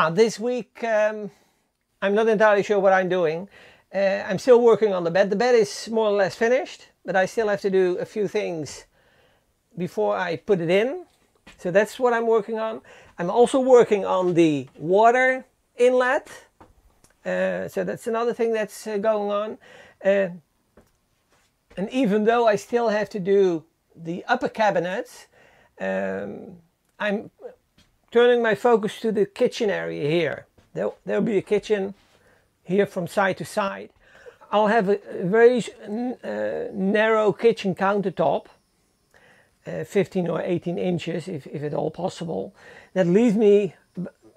Yeah, this week I'm not entirely sure what I'm doing. I'm still working on the bed. The bed is more or less finished, but I still have to do a few things before I put it in. So that's what I'm working on. I'm also working on the water inlet. So that's another thing that's going on. And even though I still have to do the upper cabinets, I'm turning my focus to the kitchen area here. There'll be a kitchen here from side to side. I'll have a very narrow kitchen countertop, 15 or 18 inches if at all possible. That leaves me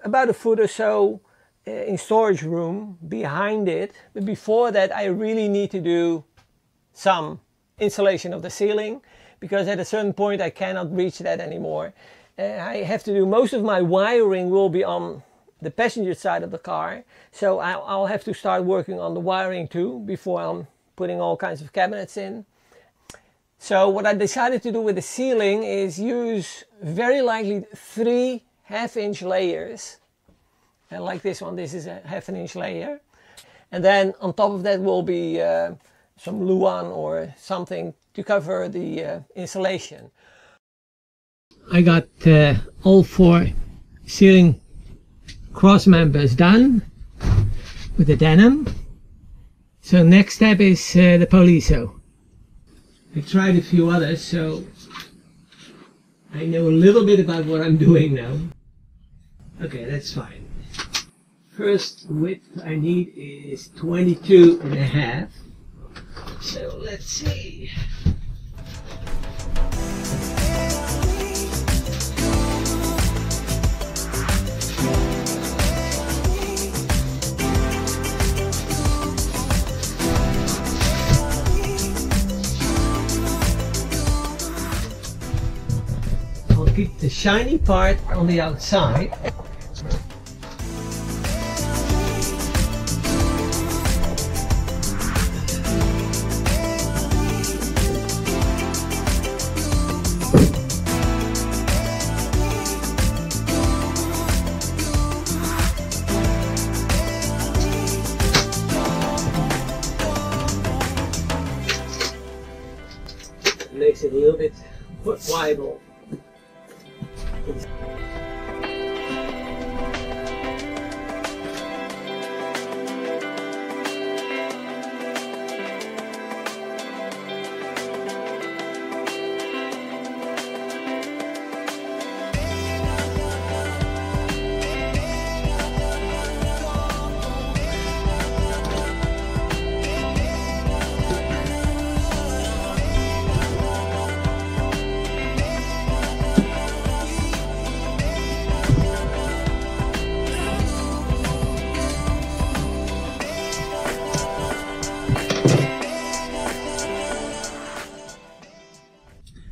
about a foot or so in storage room behind it. But before that I really need to do some insulation of the ceiling, because at a certain point I cannot reach that anymore. I have to do most of my wiring will be on the passenger side of the car, so I'll have to start working on the wiring too before I'm putting all kinds of cabinets in. So what I decided to do with the ceiling is use very likely 3 half-inch layers, and like this one, this is a half-inch layer, and then on top of that will be some Luan or something to cover the insulation. I got all 4 ceiling cross members done with the denim. So next step is the polyiso. I tried a few others, so I know a little bit about what I'm doing now. Okay, that's fine. First width I need is 22.5. So let's see. Keep the shiny part on the outside. It makes it a little bit more pliable.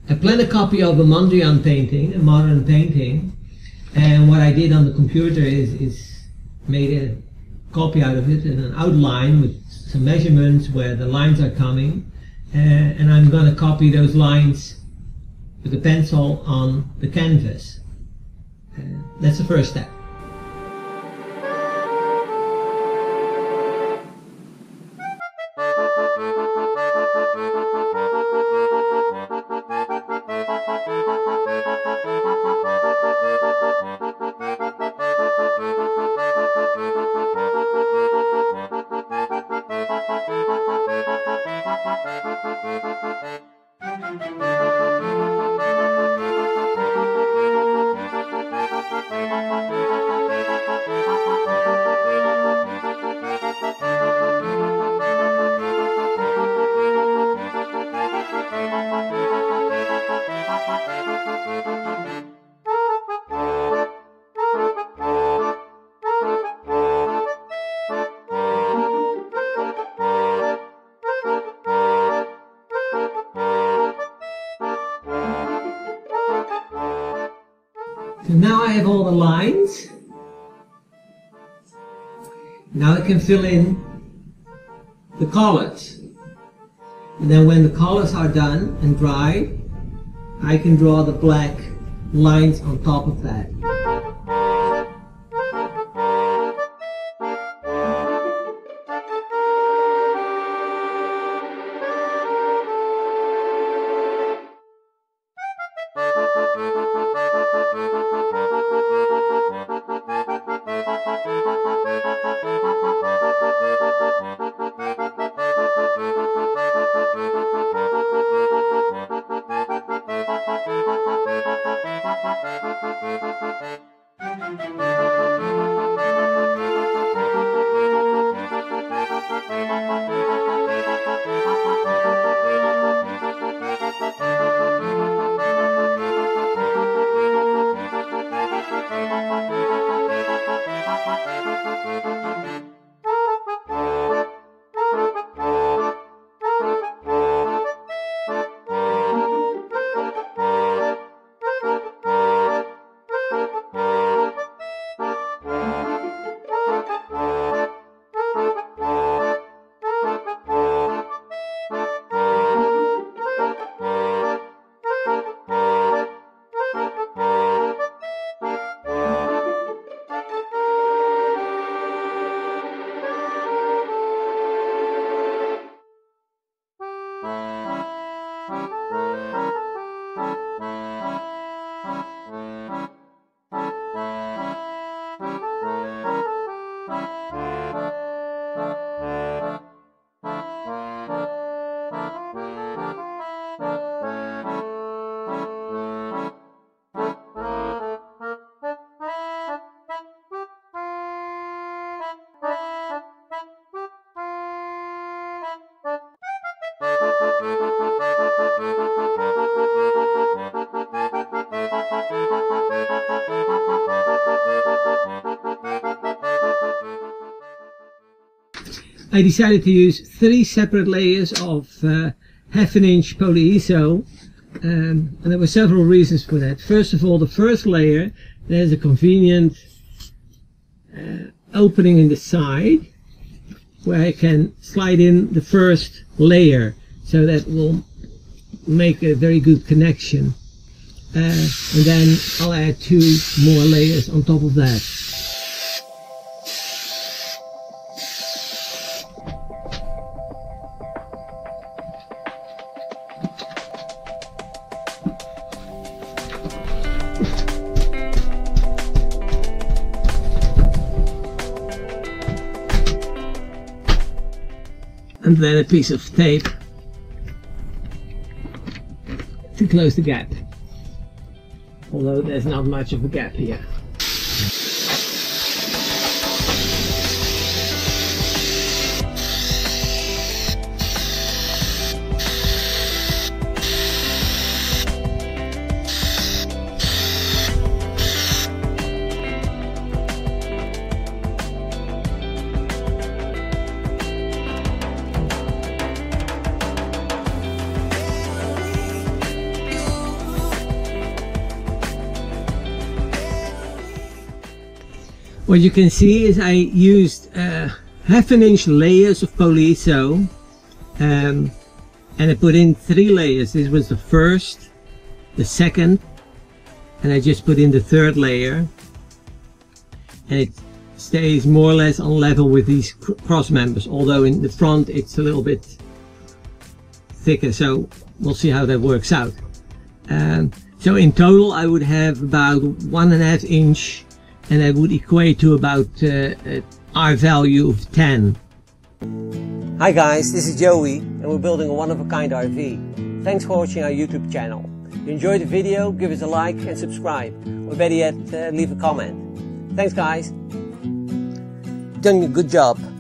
I planned a copy of a Mondrian painting, a modern painting, and what I did on the computer is made a copy out of it and an outline with some measurements where the lines are coming, and I'm going to copy those lines with a pencil on the canvas. That's the first step. So now I have all the lines. Now I can fill in the colors. And then when the colors are done and dry, I can draw the black lines on top of that. I decided to use three separate layers of 1/2 inch polyiso, and there were several reasons for that. First of all, the first layer, there's a convenient opening in the side where I can slide in the first layer, so that will make a very good connection, and then I'll add two more layers on top of that. And then a piece of tape to close the gap, although there's not much of a gap here. What you can see is I used 1/2 inch layers of polyiso, and I put in three layers. This was the first, the second, and I just put in the third layer, and it stays more or less on level with these cross members, although in the front it's a little bit thicker, so we'll see how that works out. So in total I would have about 1.5 inch, and that would equate to about R value of 10. Hi guys, this is Joey and we're building a one-of-a-kind RV. Thanks for watching our YouTube channel. If you enjoyed the video, give us a like and subscribe, or better yet, leave a comment. Thanks guys, done a good job.